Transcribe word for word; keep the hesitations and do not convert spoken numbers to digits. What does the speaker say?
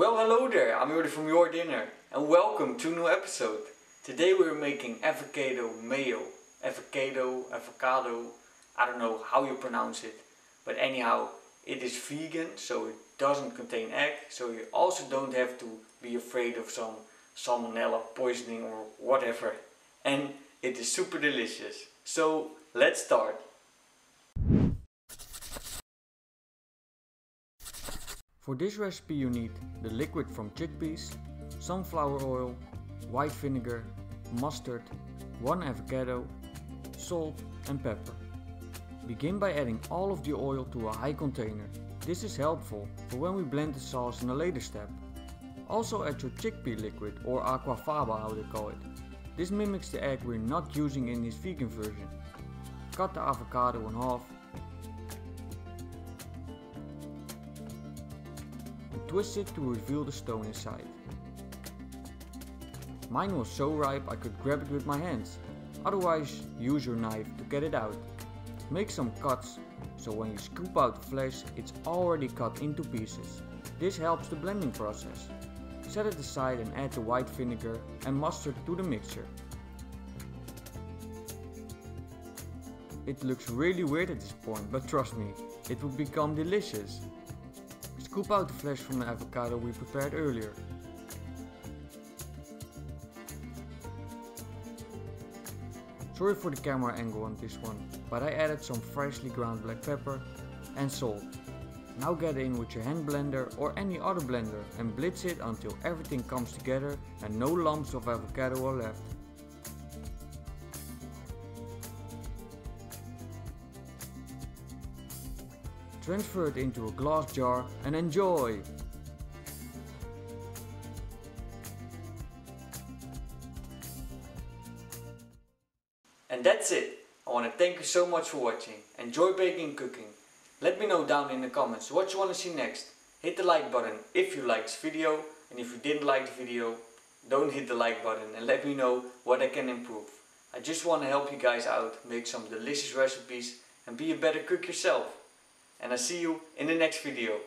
Well, hello there, I'm Jordi from Jordinner and welcome to a new episode. Today we're making avocado mayo. Avocado, avocado, I don't know how you pronounce it, but anyhow, it is vegan, so it doesn't contain egg, so you also don't have to be afraid of some salmonella poisoning or whatever. And it is super delicious, so let's start. For this recipe you need the liquid from chickpeas, sunflower oil, white vinegar, mustard, one avocado, salt and pepper. Begin by adding all of the oil to a high container. This is helpful for when we blend the sauce in a later step. Also add your chickpea liquid, or aquafaba how they call it. This mimics the egg we're not using in this vegan version. Cut the avocado in half. Twist it to reveal the stone inside. Mine was so ripe I could grab it with my hands, otherwise use your knife to get it out. Make some cuts, so when you scoop out the flesh it's already cut into pieces. This helps the blending process. Set it aside and add the white vinegar and mustard to the mixture. It looks really weird at this point, but trust me, it will become delicious. Scoop out the flesh from the avocado we prepared earlier. Sorry for the camera angle on this one, but I added some freshly ground black pepper and salt. Now get in with your hand blender or any other blender and blitz it until everything comes together and no lumps of avocado are left. Transfer it into a glass jar and enjoy! And that's it! I want to thank you so much for watching. Enjoy baking and cooking. Let me know down in the comments what you want to see next. Hit the like button if you liked this video, and if you didn't like the video, don't hit the like button and let me know what I can improve. I just want to help you guys out, make some delicious recipes and be a better cook yourself. And I see you in the next video.